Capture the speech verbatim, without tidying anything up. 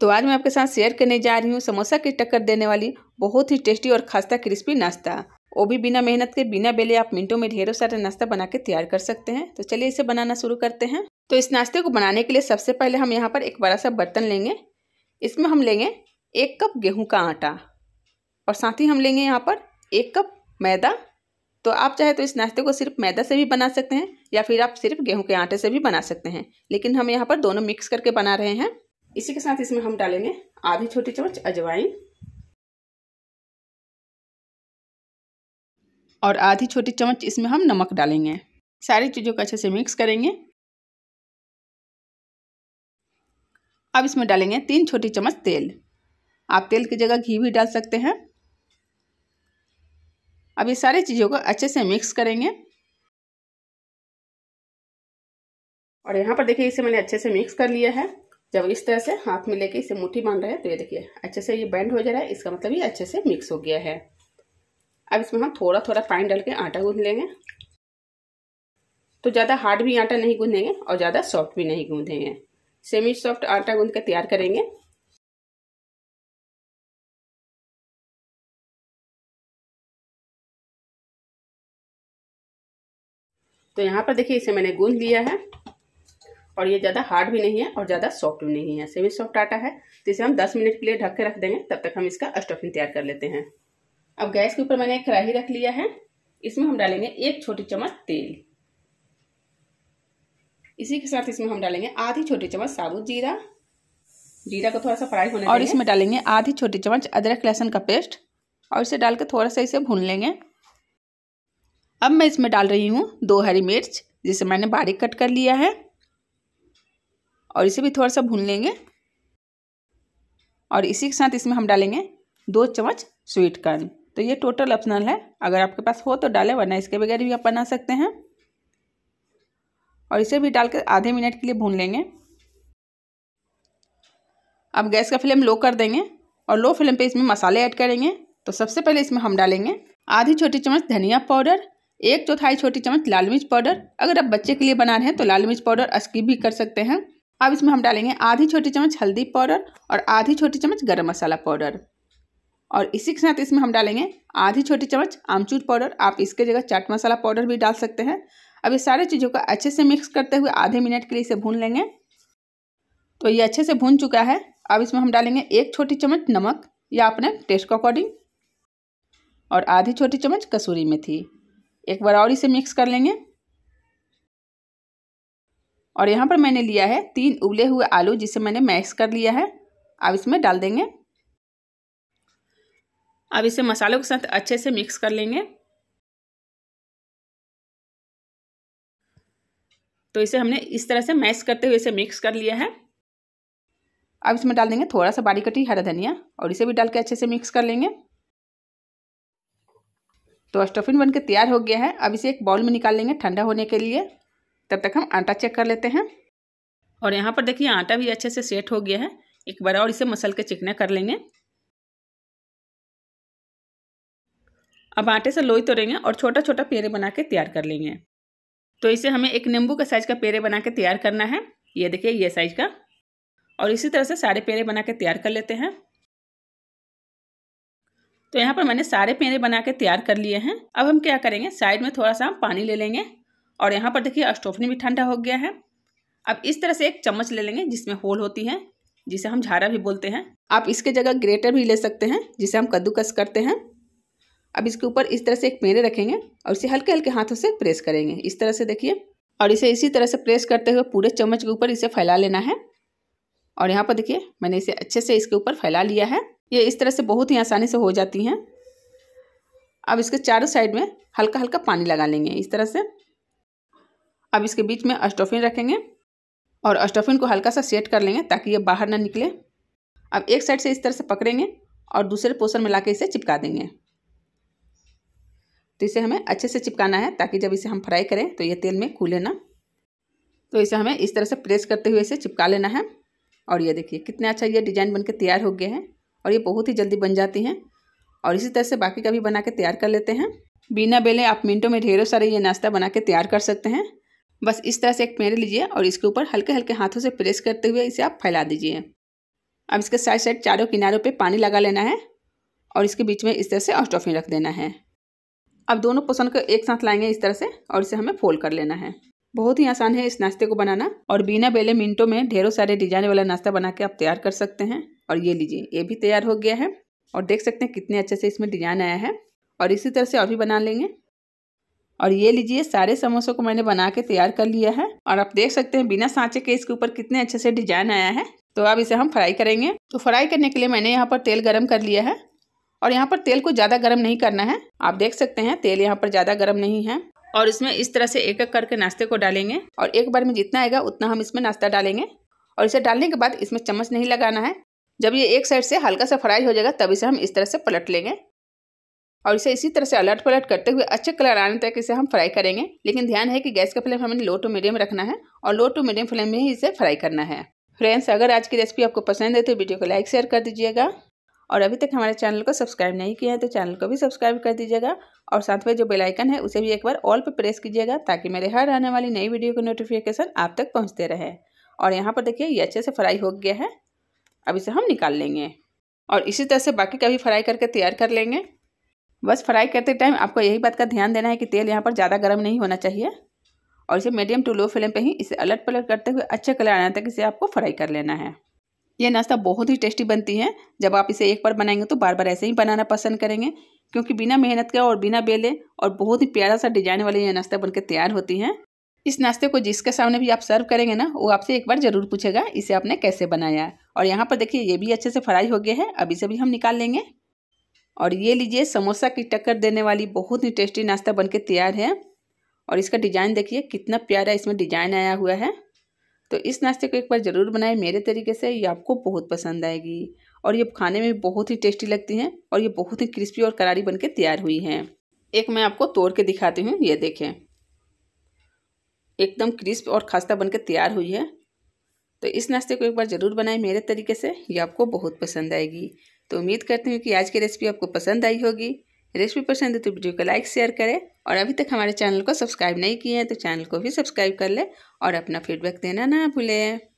तो आज मैं आपके साथ शेयर करने जा रही हूँ समोसा की टक्कर देने वाली बहुत ही टेस्टी और खास्ता क्रिस्पी नाश्ता, वो भी बिना मेहनत के बिना बेले। आप मिनटों में ढेरों सारा नाश्ता बना के तैयार कर सकते हैं। तो चलिए इसे बनाना शुरू करते हैं। तो इस नाश्ते को बनाने के लिए सबसे पहले हम यहाँ पर एक बड़ा सा बर्तन लेंगे। इसमें हम लेंगे एक कप गेहूँ का आटा और साथ ही हम लेंगे यहाँ पर एक कप मैदा। तो आप चाहे तो इस नाश्ते को सिर्फ मैदा से भी बना सकते हैं या फिर आप सिर्फ गेहूँ के आटे से भी बना सकते हैं, लेकिन हम यहाँ पर दोनों मिक्स करके बना रहे हैं। इसी के साथ इसमें हम डालेंगे आधी छोटी चम्मच अजवाइन और आधी छोटी चम्मच इसमें हम नमक डालेंगे। सारी चीज़ों को अच्छे से मिक्स करेंगे। अब इसमें डालेंगे तीन छोटी चम्मच तेल। आप तेल की जगह घी भी डाल सकते हैं। अब ये सारी चीज़ों को अच्छे से मिक्स करेंगे और यहाँ पर देखिए इसे मैंने अच्छे से मिक्स कर लिया है। जब इस तरह से हाथ में लेके इसे मुट्ठी बांध रहे हैं तो ये देखिए अच्छे से ये बैंड हो जा रहा है, इसका मतलब ये अच्छे से मिक्स हो गया है। अब इसमें हम थोड़ा थोड़ा पानी डाल के आटा गूंथ लेंगे। तो ज़्यादा हार्ड भी आटा नहीं गूंधेंगे और ज़्यादा सॉफ्ट भी नहीं गूंधेंगे, सेमी सॉफ्ट आटा गूंथ के तैयार करेंगे। तो यहाँ पर देखिए इसे मैंने गूंथ लिया है और ये ज़्यादा हार्ड भी नहीं है और ज़्यादा सॉफ्ट भी नहीं है, सेमी सॉफ्ट आटा है। तो इसे हम दस मिनट के लिए ढक के रख देंगे, तब तक हम इसका स्टफिंग तैयार कर लेते हैं। अब गैस के ऊपर मैंने एक कढ़ाई रख लिया है। इसमें हम डालेंगे एक छोटी चम्मच तेल। इसी के साथ इसमें हम डालेंगे आधी छोटी चम्मच साबुत जीरा। जीरा को थोड़ा सा फ्राई होने और इसमें डालेंगे आधी छोटी चम्मच अदरक लहसुन का पेस्ट और इसे डाल के थोड़ा सा इसे भून लेंगे। अब मैं इसमें डाल रही हूँ दो हरी मिर्च जिसे मैंने बारीक कट कर लिया है और इसे भी थोड़ा सा भून लेंगे। और इसी के साथ इसमें हम डालेंगे दो चम्मच स्वीट कॉर्न। तो ये टोटल ऑप्शनल है, अगर आपके पास हो तो डालें वरना इसके बगैर भी आप बना सकते हैं। और इसे भी डालकर आधे मिनट के लिए भून लेंगे। अब गैस का फ्लेम लो कर देंगे और लो फ्लेम पे इसमें मसाले ऐड करेंगे। तो सबसे पहले इसमें हम डालेंगे आधी छोटी चम्मच धनिया पाउडर, एक चौथाई छोटी चम्मच लाल मिर्च पाउडर। अगर आप बच्चे के लिए बना रहे हैं तो लाल मिर्च पाउडर स्किप भी कर सकते हैं। अब इसमें हम डालेंगे आधी छोटी चम्मच हल्दी पाउडर और आधी छोटी चम्मच गरम मसाला पाउडर। और इसी के साथ इसमें हम डालेंगे आधी छोटी चम्मच आमचूर पाउडर। आप इसके जगह चाट मसाला पाउडर भी डाल सकते हैं। अब ये सारी चीज़ों को अच्छे से मिक्स करते हुए आधे मिनट के लिए इसे भून लेंगे। तो ये अच्छे से भून चुका है। अब इसमें हम डालेंगे एक छोटी चम्मच नमक या अपने टेस्ट के अकॉर्डिंग और आधी छोटी चम्मच कसूरी मेथी। एक बार और इसे मिक्स कर लेंगे। और यहाँ पर मैंने लिया है तीन उबले हुए आलू जिसे मैंने मैश कर लिया है। अब इसमें डाल देंगे। अब इसे मसालों के साथ अच्छे से मिक्स कर लेंगे। तो इसे हमने इस तरह से मैश करते हुए इसे मिक्स कर लिया है। अब इसमें डाल देंगे थोड़ा सा बारीक कटी हरा धनिया और इसे भी डाल के अच्छे से मिक्स कर लेंगे। तो स्टफिंग बनकर तैयार हो गया है। अब इसे एक बाउल में निकाल लेंगे ठंडा होने के लिए। तब तक हम आटा चेक कर लेते हैं। और यहाँ पर देखिए आटा भी अच्छे से सेट हो गया है। एक बार और इसे मसल के चिकना कर लेंगे। अब आटे से लोई तोड़ेंगे और छोटा छोटा पेड़े बना के तैयार कर लेंगे। तो इसे हमें एक नींबू का साइज का पेड़े बना के तैयार करना है। ये देखिए ये साइज का। और इसी तरह से सारे पेड़े बना के तैयार कर लेते हैं। तो यहाँ पर मैंने सारे पेड़े बना के तैयार कर लिए हैं। अब हम क्या करेंगे, साइड में थोड़ा सा हम पानी ले लेंगे। और यहाँ पर देखिए स्टोफनी भी ठंडा हो गया है। अब इस तरह से एक चम्मच ले लेंगे जिसमें होल होती है, जिसे हम झारा भी बोलते हैं। आप इसके जगह ग्रेटर भी ले सकते हैं जिसे हम कद्दूकस करते हैं। अब इसके ऊपर इस तरह से एक पेड़े रखेंगे और इसे हल्के हल्के हाथों से प्रेस करेंगे इस तरह से देखिए। और इसे इसी तरह से प्रेस करते हुए पूरे चम्मच के ऊपर इसे फैला लेना है। और यहाँ पर देखिए मैंने इसे अच्छे से इसके ऊपर फैला लिया है। ये इस तरह से बहुत ही आसानी से हो जाती हैं। अब इसके चारों साइड में हल्का हल्का पानी लगा लेंगे इस तरह से। अब इसके बीच में स्टफिंग रखेंगे और स्टफिंग को हल्का सा सेट कर लेंगे ताकि ये बाहर ना निकले। अब एक साइड से इस तरह से पकड़ेंगे और दूसरे पोर्शन में लाके इसे चिपका देंगे। तो इसे हमें अच्छे से चिपकाना है ताकि जब इसे हम फ्राई करें तो ये तेल में खुले ना। तो इसे हमें इस तरह से प्रेस करते हुए इसे चिपका लेना है। और ये देखिए कितना अच्छा ये डिज़ाइन बनकर तैयार हो गया है। और ये बहुत ही जल्दी बन जाती हैं। और इसी तरह से बाकी का भी बना के तैयार कर लेते हैं। बिना बेले आप मिनटों में ढेरों सारे ये नाश्ता बना के तैयार कर सकते हैं। बस इस तरह से एक पेड़ लीजिए और इसके ऊपर हल्के हल्के हाथों से प्रेस करते हुए इसे आप फैला दीजिए। अब इसके साइड साइड चारों किनारों पे पानी लगा लेना है और इसके बीच में इस तरह से स्टफिंग रख देना है। अब दोनों पोषण को एक साथ लाएंगे इस तरह से और इसे हमें फोल्ड कर लेना है। बहुत ही आसान है इस नाश्ते को बनाना और बिना बेले मिनटों में ढेरों सारे डिजाइन वाला नाश्ता बना के आप तैयार कर सकते हैं। और ये लीजिए, ये भी तैयार हो गया है और देख सकते हैं कितने अच्छे से इसमें डिजाइन आया है। और इसी तरह से और भी बना लेंगे। और ये लीजिए, सारे समोसों को मैंने बना के तैयार कर लिया है और आप देख सकते हैं बिना सांचे के इसके ऊपर कितने अच्छे से डिजाइन आया है। तो अब इसे हम फ्राई करेंगे। तो फ्राई करने के लिए मैंने यहाँ पर तेल गरम कर लिया है और यहाँ पर तेल को ज़्यादा गरम नहीं करना है। आप देख सकते हैं तेल यहाँ पर ज़्यादा गर्म नहीं है। और इसमें इस तरह से एक एक करके नाश्ते को डालेंगे और एक बार में जितना आएगा उतना हम इसमें नाश्ता डालेंगे। और इसे डालने के बाद इसमें चम्मच नहीं लगाना है। जब ये एक साइड से हल्का सा फ्राई हो जाएगा तब इसे हम इस तरह से पलट लेंगे और इसे इसी तरह से अलट पलट करते हुए अच्छे कलर आने तक इसे हम फ्राई करेंगे। लेकिन ध्यान है कि गैस का फ्लेम हमें लो टू मीडियम रखना है और लो टू मीडियम फ्लेम में ही इसे फ्राई करना है। फ्रेंड्स, अगर आज की रेसिपी आपको पसंद है तो वीडियो को लाइक शेयर कर दीजिएगा और अभी तक हमारे चैनल को सब्सक्राइब नहीं किया है तो चैनल को भी सब्सक्राइब कर दीजिएगा और साथ में जो बेल आइकन है उसे भी एक बार ऑल पर प्रेस कीजिएगा ताकि मेरे हर आने वाली नई वीडियो की नोटिफिकेशन आप तक पहुँचते रहे। और यहाँ पर देखिए ये अच्छे से फ्राई हो गया है। अब इसे हम निकाल लेंगे और इसी तरह से बाकी का भी फ्राई करके तैयार कर लेंगे। बस फ्राई करते टाइम आपको यही बात का ध्यान देना है कि तेल यहाँ पर ज़्यादा गर्म नहीं होना चाहिए और इसे मीडियम टू लो फ्लेम पे ही इसे अलट पलट करते हुए अच्छे कलर आने तक इसे आपको फ्राई कर लेना है। यह नाश्ता बहुत ही टेस्टी बनती है। जब आप इसे एक बार बनाएंगे तो बार बार ऐसे ही बनाना पसंद करेंगे क्योंकि बिना मेहनत के और बिना बेले और बहुत ही प्यारा सा डिजाइन वाले ये नाश्ता बनकर तैयार होती हैं। इस नाश्ते को जिसके सामने भी आप सर्व करेंगे ना, वो आपसे एक बार ज़रूर पूछेगा इसे आपने कैसे बनाया। और यहाँ पर देखिए ये भी अच्छे से फ्राई हो गया है। अब इसे भी हम निकाल लेंगे। और ये लीजिए, समोसा की टक्कर देने वाली बहुत ही टेस्टी नाश्ता बनके तैयार है। और इसका डिज़ाइन देखिए कितना प्यारा इसमें डिजाइन आया हुआ है। तो इस नाश्ते को एक बार ज़रूर बनाएं मेरे तरीके से, ये आपको बहुत पसंद आएगी। और ये खाने में बहुत ही टेस्टी लगती हैं और ये बहुत ही क्रिस्पी और करारी बनके तैयार हुई हैं। एक मैं आपको तोड़ के दिखाती हूँ, ये देखें एकदम क्रिस्प और खस्ता बनके तैयार हुई है। तो इस नाश्ते को एक बार ज़रूर बनाएं मेरे तरीके से, ये आपको बहुत पसंद आएगी। तो उम्मीद करती हूँ कि आज की रेसिपी आपको पसंद आई होगी। रेसिपी पसंद है तो वीडियो को लाइक शेयर करें और अभी तक हमारे चैनल को सब्सक्राइब नहीं किए हैं तो चैनल को भी सब्सक्राइब कर लें और अपना फीडबैक देना ना भूलें।